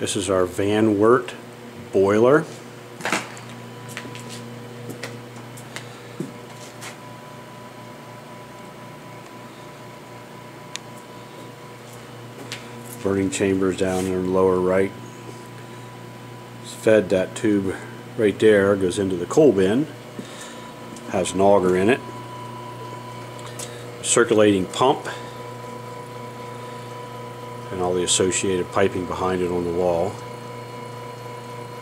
This is our Van Wert boiler. Burning chambers down in the lower right. It's fed, that tube right there goes into the coal bin, has an auger in it, circulating pump, and all the associated piping behind it on the wall.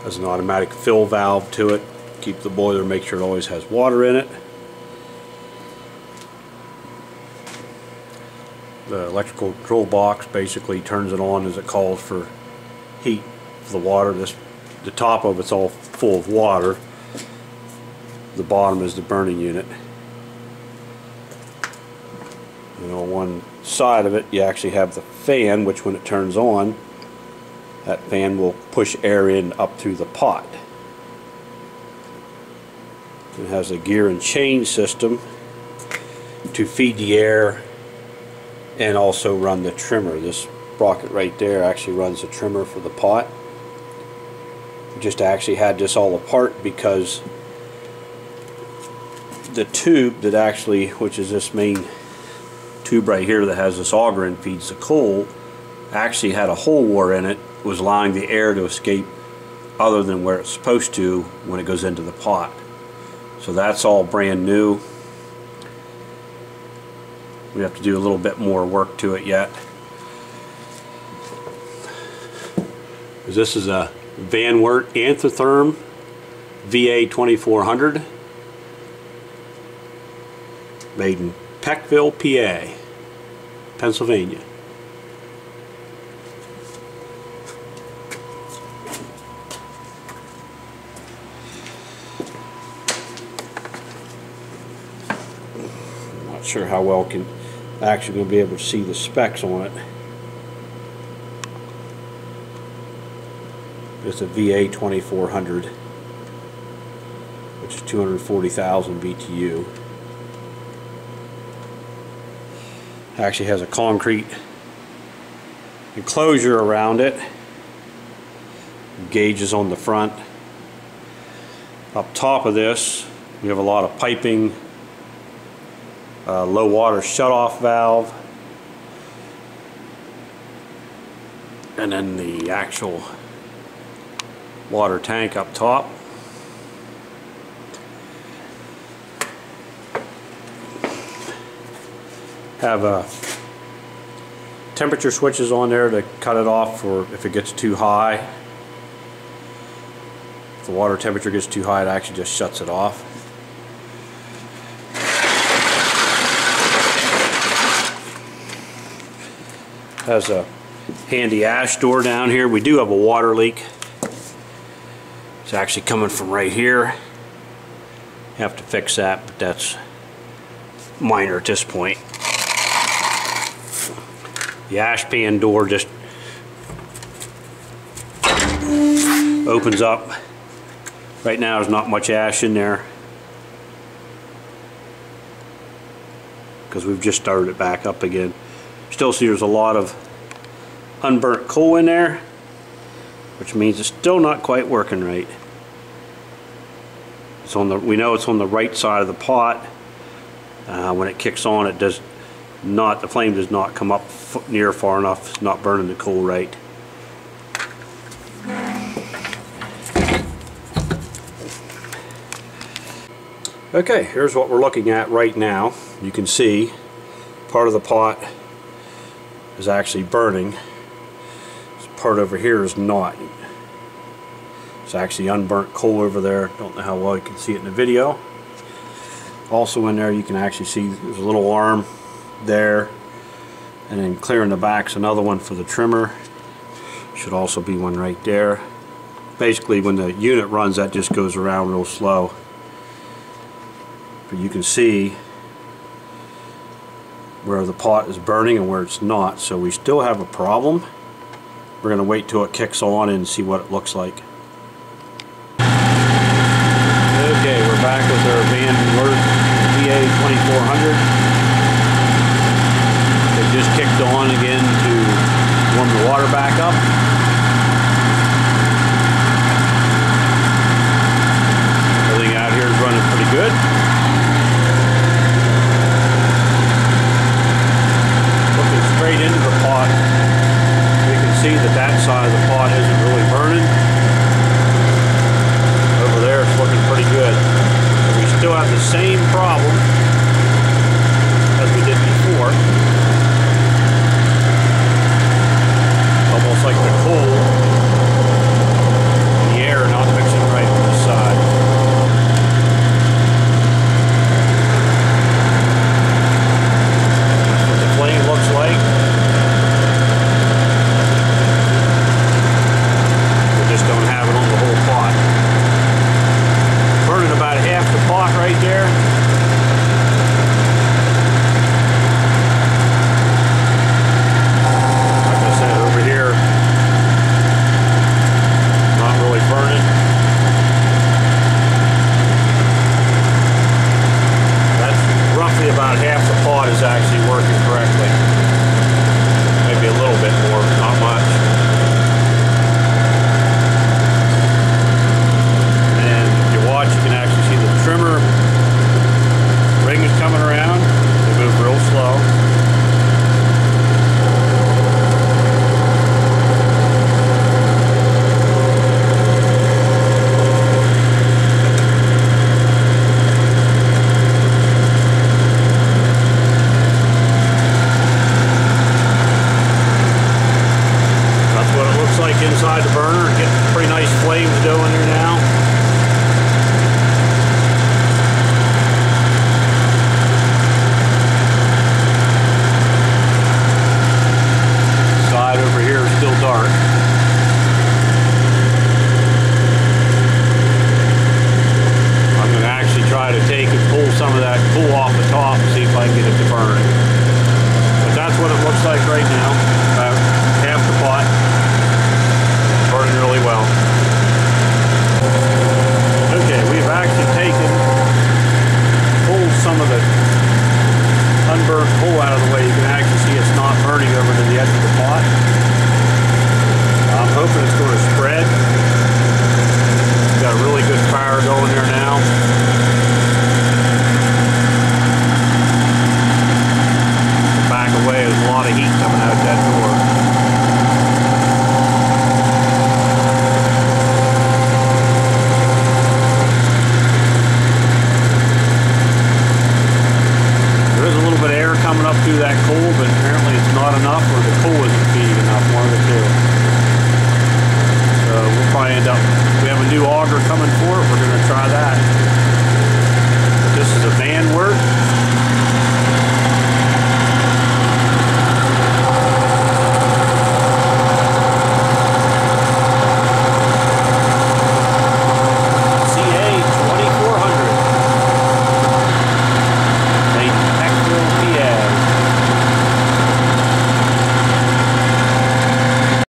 Has an automatic fill valve to it, keep the boiler, make sure it always has water in it. The electrical control box basically turns it on as it calls for heat for the water. The top of it's all full of water. The bottom is the burning unit. And on one side of it you actually have the fan, which when it turns on, that fan will push air in up through the pot. It has a gear and chain system to feed the air and also run the trimmer. This sprocket right there actually runs the trimmer for the pot. We just actually had this all apart because the tube that actually, which is this main tube right here that has this auger and feeds the coal, actually had a hole wore in it, was allowing the air to escape other than where it's supposed to when it goes into the pot. So that's all brand new. We have to do a little bit more work to it yet. This is a Van Wert Anthratherm VA2400 made in Peckville, PA, Pennsylvania. I'm not sure how well can actually going to be able to see the specs on it. It's a VA2400, which is 240,000 BTU. Actually has a concrete enclosure around it. Gauges on the front. Up top of this, we have a lot of piping. Low water shutoff valve, and then the actual water tank up top. Have temperature switches on there to cut it off for if it gets too high. If the water temperature gets too high, it actually just shuts it off. Has a handy ash door down here. We do have a water leak. It's actually coming from right here. Have to fix that, but that's minor at this point. The ash pan door just opens up. Right now there's not much ash in there because we've just started it back up again. Still see there's a lot of unburnt coal in there, which means it's still not quite working right. It's on the, we know it's on the right side of the pot. When it kicks on, it does not, the flame does not come up near far enough. It's not burning the coal right. Okay, here's what we're looking at right now. You can see part of the pot is actually burning. This part over here is not. It's actually unburnt coal over there. Don't know how well you can see it in the video. Also in there you can actually see there's a little arm there, and then clearing the back's another one for the trimmer. Should also be one right there. Basically when the unit runs, that just goes around real slow. But you can see where the pot is burning and where it's not, so we still have a problem. We're going to wait till it kicks on and see what it looks like. Okay, we're back with our Van Wert VA2400. It just kicked on again to warm the water back up. see that that side of the pot isn't really burning. Over there it's looking pretty good. But we still have the same problem as we did before.